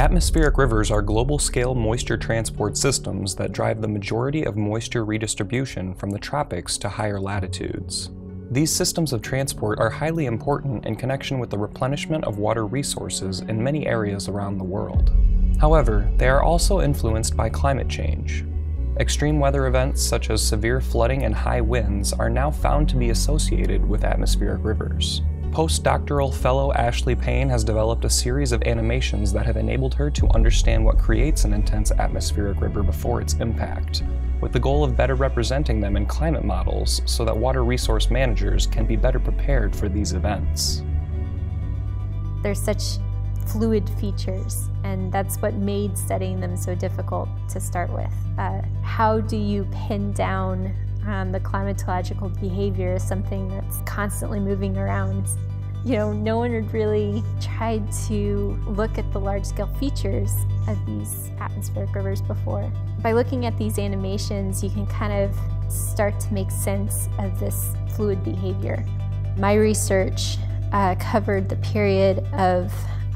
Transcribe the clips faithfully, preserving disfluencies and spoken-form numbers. Atmospheric rivers are global-scale moisture transport systems that drive the majority of moisture redistribution from the tropics to higher latitudes. These systems of transport are highly important in connection with the replenishment of water resources in many areas around the world. However, they are also influenced by climate change. Extreme weather events such as severe flooding and high winds are now found to be associated with atmospheric rivers. Postdoctoral fellow Ashley Payne has developed a series of animations that have enabled her to understand what creates an intense atmospheric river before its impact, with the goal of better representing them in climate models so that water resource managers can be better prepared for these events. There's such fluid features, and that's what made studying them so difficult to start with. Uh, how do you pin down um, the climatological behavior is something that's constantly moving around? You know, no one had really tried to look at the large-scale features of these atmospheric rivers before. By looking at these animations, you can kind of start to make sense of this fluid behavior. My research uh, covered the period of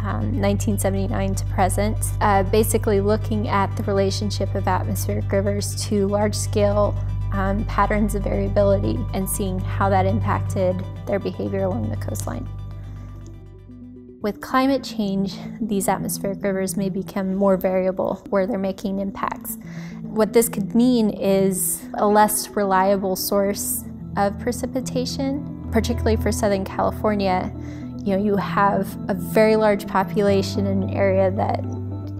Um, nineteen seventy-nine to present, uh, basically looking at the relationship of atmospheric rivers to large-scale um, patterns of variability and seeing how that impacted their behavior along the coastline. With climate change, these atmospheric rivers may become more variable where they're making impacts. What this could mean is a less reliable source of precipitation, particularly for Southern California. You know, you have a very large population in an area that,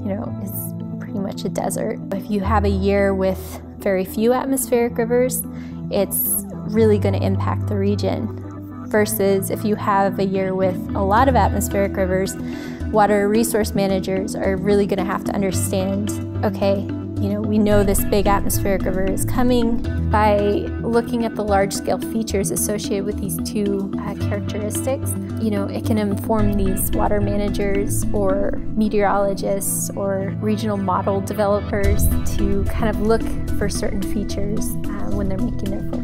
you know, is pretty much a desert. If you have a year with very few atmospheric rivers, it's really going to impact the region. Versus if you have a year with a lot of atmospheric rivers, water resource managers are really going to have to understand, okay, you know, we know this big atmospheric river is coming. By looking at the large-scale features associated with these two uh, characteristics, you know, it can inform these water managers or meteorologists or regional model developers to kind of look for certain features uh, when they're making their forecasts.